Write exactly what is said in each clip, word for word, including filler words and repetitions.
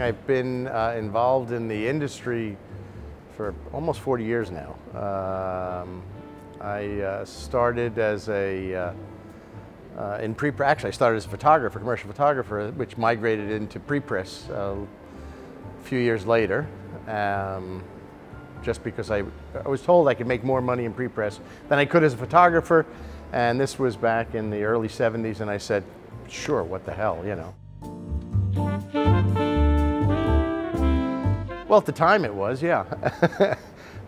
I've been uh, involved in the industry for almost forty years now. Um, I uh, started as a, uh, uh, in pre-press, actually I started as a photographer, commercial photographer, which migrated into pre-press uh, a few years later, um, just because I, I was told I could make more money in pre-press than I could as a photographer, and this was back in the early seventies, and I said, sure, what the hell, you know. Well, at the time it was, yeah.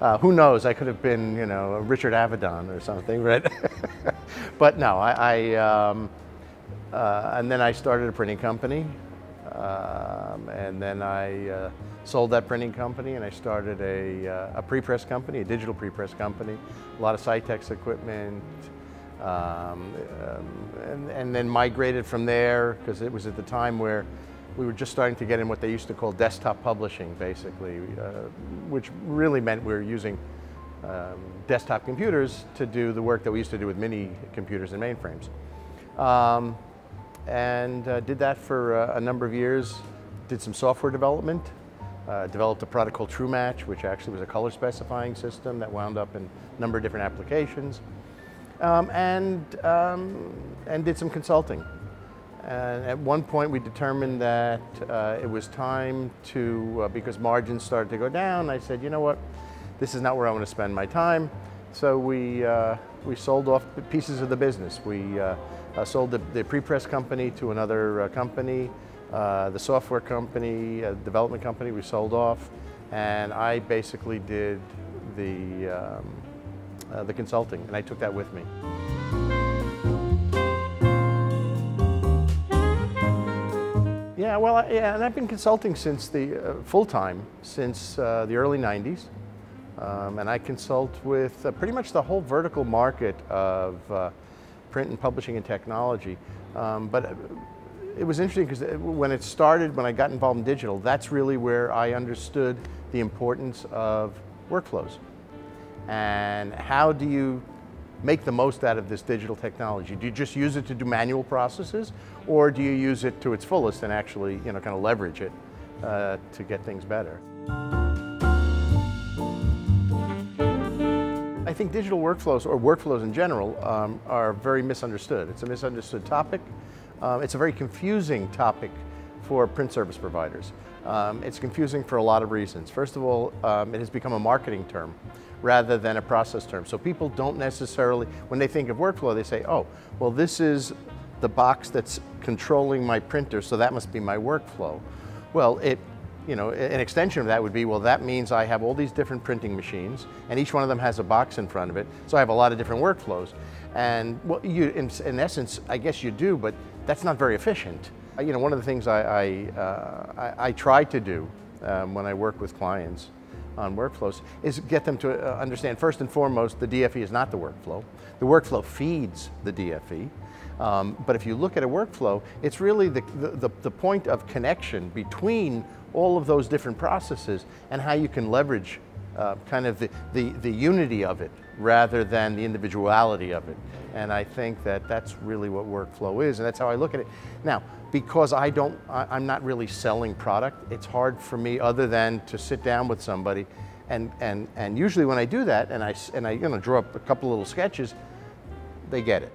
Uh, who knows? I could have been, you know, Richard Avedon or something, right? But no, I, I um, uh, and then I started a printing company, um, and then I uh, sold that printing company, and I started a, uh, a pre-press company, a digital pre-press company, a lot of Cytex equipment, um, um, and, and then migrated from there, because it was at the time where we were just starting to get in what they used to call desktop publishing, basically, uh, which really meant we were using um, desktop computers to do the work that we used to do with mini computers and mainframes. Um, and uh, did that for uh, a number of years, did some software development, uh, developed a product called TrueMatch, which actually was a color specifying system that wound up in a number of different applications, um, and, um, and did some consulting. And at one point we determined that uh, it was time to, uh, because margins started to go down, I said, you know what, this is not where I want to spend my time. So we, uh, we sold off pieces of the business. We uh, uh, sold the, the pre-press company to another uh, company, uh, the software company, uh, development company we sold off, and I basically did the, um, uh, the consulting, and I took that with me. Yeah, well, yeah, and I've been consulting since the uh, full-time, since uh, the early nineties, um, and I consult with uh, pretty much the whole vertical market of uh, print and publishing and technology. Um, but it was interesting because when it started, when I got involved in digital, that's really where I understood the importance of workflows and how do you make the most out of this digital technology. Do you just use it to do manual processes, or do you use it to its fullest and actually, you know, kind of leverage it uh, to get things better? I think digital workflows, or workflows in general, um, are very misunderstood. It's a misunderstood topic. Um, it's a very confusing topic for print service providers. Um, it's confusing for a lot of reasons. First of all, um, it has become a marketing term rather than a process term. So people don't necessarily, when they think of workflow, they say, oh, well, this is the box that's controlling my printer, so that must be my workflow. Well, it, you know, an extension of that would be, well, that means I have all these different printing machines, and each one of them has a box in front of it, so I have a lot of different workflows. And well, you, in, in essence, I guess you do, but that's not very efficient. You know, one of the things I, I, uh, I, I try to do um, when I work with clients on workflows is get them to uh, understand, first and foremost, the D F E is not the workflow. The workflow feeds the D F E. Um, but if you look at a workflow, it's really the, the, the point of connection between all of those different processes and how you can leverage uh, kind of the, the, the unity of it rather than the individuality of it. And I think that that's really what workflow is, and that's how I look at it. Now, because I don't, I, I'm not really selling product, it's hard for me other than to sit down with somebody, and, and, and usually when I do that, and I, and I you know, draw up a couple little sketches, they get it.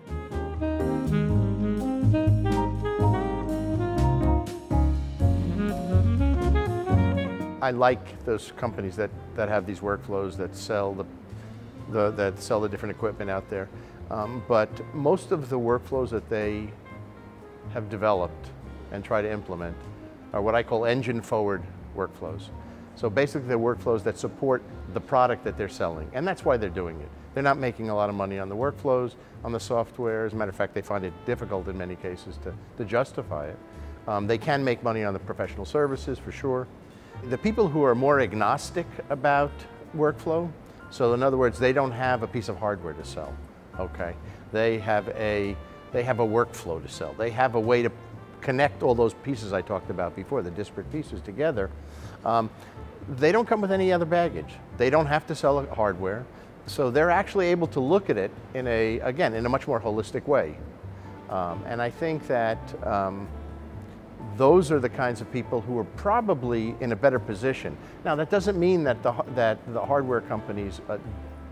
I like those companies that, that have these workflows that sell the, the, that sell the different equipment out there. Um, but most of the workflows that they have developed and try to implement are what I call engine-forward workflows. So basically they're workflows that support the product that they're selling, and that's why they're doing it. They're not making a lot of money on the workflows, on the software. As a matter of fact, they find it difficult in many cases to, to justify it. Um, they can make money on the professional services, for sure. The people who are more agnostic about workflow, so in other words, they don't have a piece of hardware to sell, okay? They have a, they have a workflow to sell. They have a way to connect all those pieces I talked about before, the disparate pieces together. Um, they don't come with any other baggage. They don't have to sell hardware, so they're actually able to look at it in a, again, in a much more holistic way. Um, and I think that um, those are the kinds of people who are probably in a better position. Now, that doesn't mean that the, that the hardware companies uh,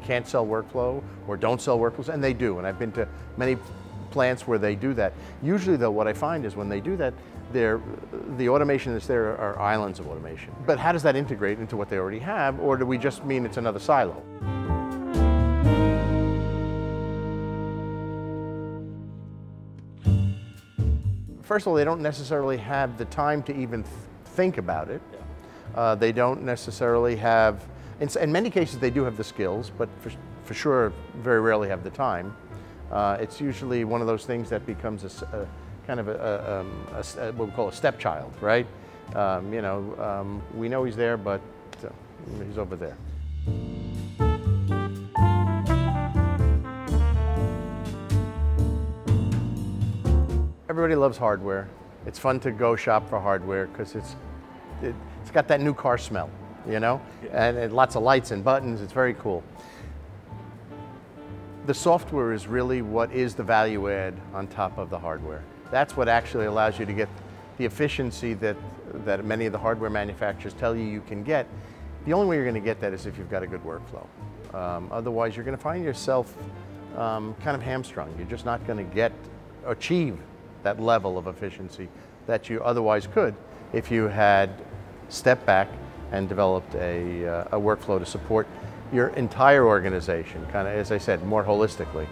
can't sell workflow or don't sell workflows, and they do, and I've been to many plants where they do that. Usually, though, what I find is when they do that, they're, the automation that's there are islands of automation. But how does that integrate into what they already have, or do we just mean it's another silo? First of all, they don't necessarily have the time to even th think about it. Yeah. Uh, they don't necessarily have, in, in many cases they do have the skills, but for, for sure very rarely have the time. Uh, it's usually one of those things that becomes a, a kind of a, a, um, a, a, what we call a stepchild, right? Um, you know, um, we know he's there, but uh, he's over there. Everybody loves hardware. It's fun to go shop for hardware because it's, it, it's got that new car smell, you know? Yeah. And, and lots of lights and buttons, it's very cool. The software is really what is the value add on top of the hardware. That's what actually allows you to get the efficiency that, that many of the hardware manufacturers tell you you can get. The only way you're gonna get that is if you've got a good workflow. Um, otherwise, you're gonna find yourself um, kind of hamstrung. You're just not gonna get, achieve that level of efficiency that you otherwise could if you had stepped back and developed a, uh, a workflow to support your entire organization, kind of, as I said, more holistically.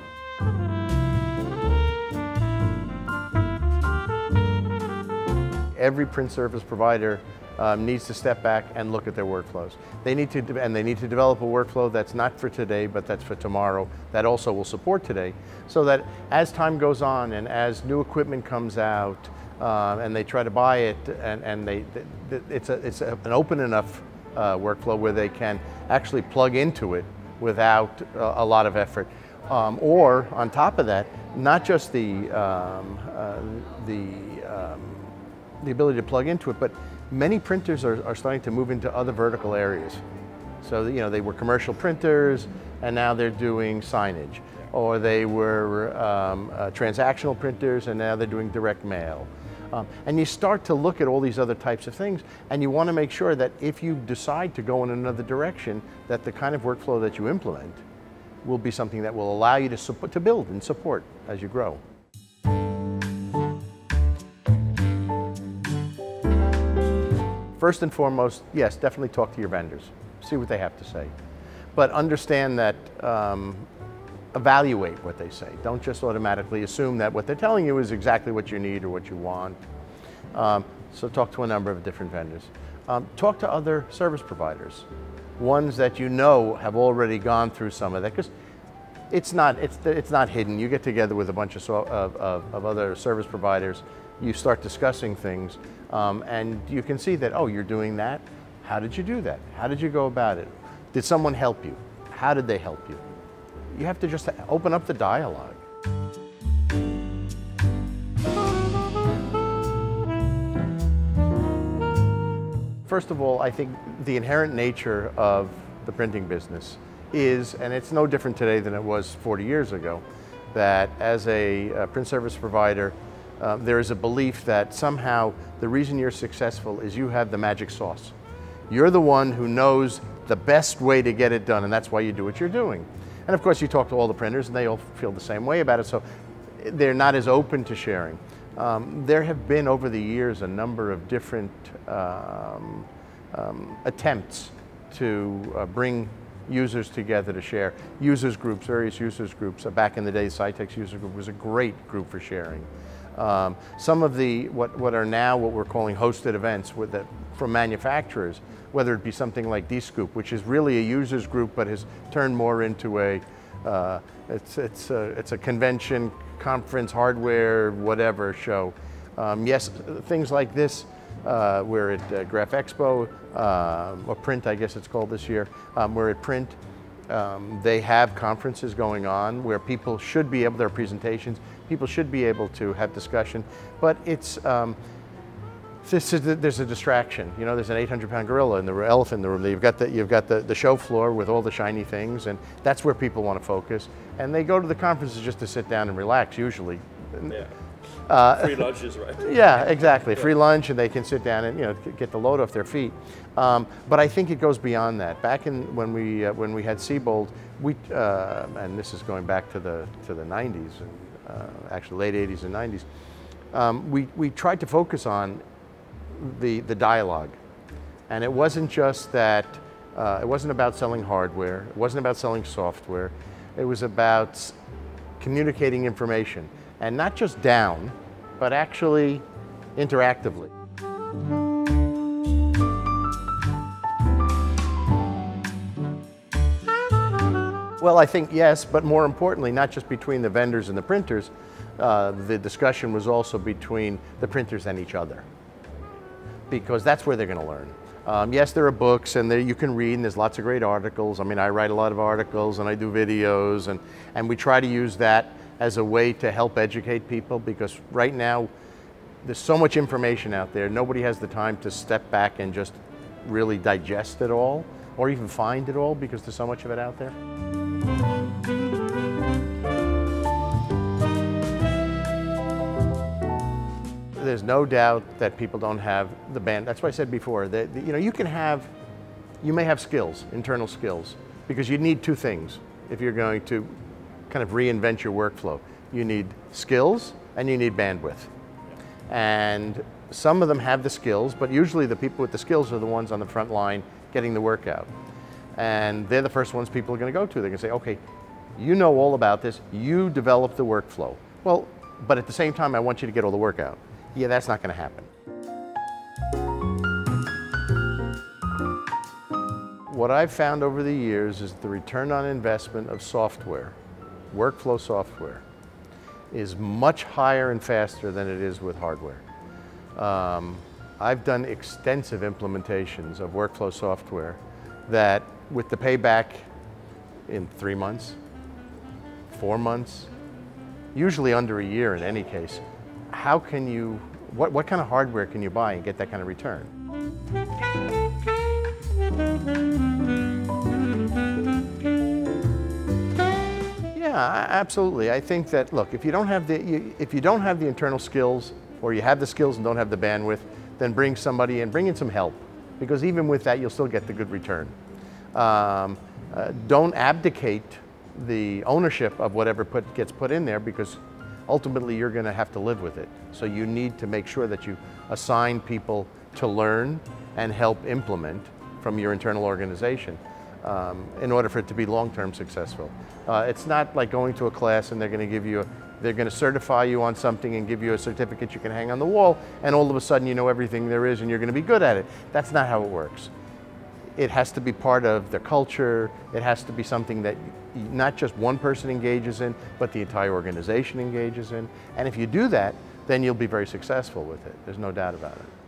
Every print service provider um, needs to step back and look at their workflows. They need to, and they need to develop a workflow that's not for today, but that's for tomorrow, that also will support today, so that as time goes on and as new equipment comes out uh, and they try to buy it, and, and they, th th it's, a, it's a, an open enough uh, workflow where they can actually plug into it without uh, a lot of effort. Um, or on top of that, not just the, um, uh, the, um, the ability to plug into it, but many printers are, are starting to move into other vertical areas. So, you know, they were commercial printers and now they're doing signage. Or they were um, uh, transactional printers and now they're doing direct mail. Um, and you start to look at all these other types of things, and you want to make sure that if you decide to go in another direction, that the kind of workflow that you implement will be something that will allow you to, support, to build and support as you grow. First and foremost, yes, definitely talk to your vendors. See what they have to say. But understand that, um, evaluate what they say. Don't just automatically assume that what they're telling you is exactly what you need or what you want. Um, so talk to a number of different vendors. Um, talk to other service providers, ones that you know have already gone through some of that, because it's not, it's, it's not hidden. You get together with a bunch of, so, of, of, of other service providers, you start discussing things, um, and you can see that, oh, you're doing that? How did you do that? How did you go about it? Did someone help you? How did they help you? You have to just open up the dialogue. First of all, I think the inherent nature of the printing business is, and it's no different today than it was forty years ago, that as a, a print service provider, Uh, there is a belief that somehow the reason you're successful is you have the magic sauce. You're the one who knows the best way to get it done, and that's why you do what you're doing. And of course you talk to all the printers and they all feel the same way about it, so they're not as open to sharing. Um, there have been over the years a number of different um, um, attempts to uh, bring users together to share. Users groups, various users groups. Uh, back in the day, Cytex user group was a great group for sharing. Um, some of the, what, what are now what we're calling hosted events with the, from manufacturers, whether it be something like DSCoop, which is really a users group but has turned more into a, uh, it's, it's, a it's a convention, conference, hardware, whatever show. Um, yes, things like this, uh, we're at uh, Graph Expo, uh, or Print I guess it's called this year, um, we're at Print. Um, they have conferences going on where people should be able, their presentations, people should be able to have discussion, but it's, um, this is, there's a distraction. You know, there's an eight hundred pound gorilla in the elephant in the room. You've got, the, you've got the, the show floor with all the shiny things, and that's where people want to focus. And they go to the conferences just to sit down and relax, usually. Yeah. Uh, Free lunch is right. Yeah, exactly. Yeah. Free lunch, and they can sit down and you know get the load off their feet. Um, but I think it goes beyond that. Back in when we uh, when we had Siebold, we uh, and this is going back to the to the nineties and uh, actually late eighties and nineties. Um, we we tried to focus on the the dialogue, and it wasn't just that. Uh, it wasn't about selling hardware. It wasn't about selling software. It was about communicating information. And not just down, but actually interactively. Well, I think yes, but more importantly, not just between the vendors and the printers, uh, the discussion was also between the printers and each other, because that's where they're going to learn. Um, yes, there are books, and there you can read, and there's lots of great articles. I mean, I write a lot of articles, and I do videos, and, and we try to use that as a way to help educate people, because right now, there's so much information out there, nobody has the time to step back and just really digest it all, or even find it all, because there's so much of it out there. There's no doubt that people don't have the band. That's why I said before that, you know, you can have, you may have skills, internal skills, because you need two things if you're going to kind of reinvent your workflow. You need skills and you need bandwidth. And some of them have the skills, but usually the people with the skills are the ones on the front line getting the work out. And they're the first ones people are going to go to. They're going to say, okay, you know all about this. You develop the workflow. Well, but at the same time, I want you to get all the work out. Yeah, that's not going to happen. What I've found over the years is the return on investment of software, workflow software, is much higher and faster than it is with hardware. Um, I've done extensive implementations of workflow software that with the payback in three months, four months, usually under a year in any case. How can you, what, what kind of hardware can you buy and get that kind of return? Yeah, absolutely. I think that, look, if you don't have the, you, if you don't have the internal skills, or you have the skills and don't have the bandwidth, then bring somebody in, bring in some help. Because even with that, you'll still get the good return. Um, uh, don't abdicate the ownership of whatever put, gets put in there, because ultimately, you're going to have to live with it. So you need to make sure that you assign people to learn and help implement from your internal organization um, in order for it to be long-term successful. Uh, it's not like going to a class and they're going to give you, a, they're going to certify you on something and give you a certificate you can hang on the wall, and all of a sudden you know everything there is and you're going to be good at it. That's not how it works. It has to be part of the culture. It has to be something that not just one person engages in, but the entire organization engages in. And if you do that, then you'll be very successful with it. There's no doubt about it.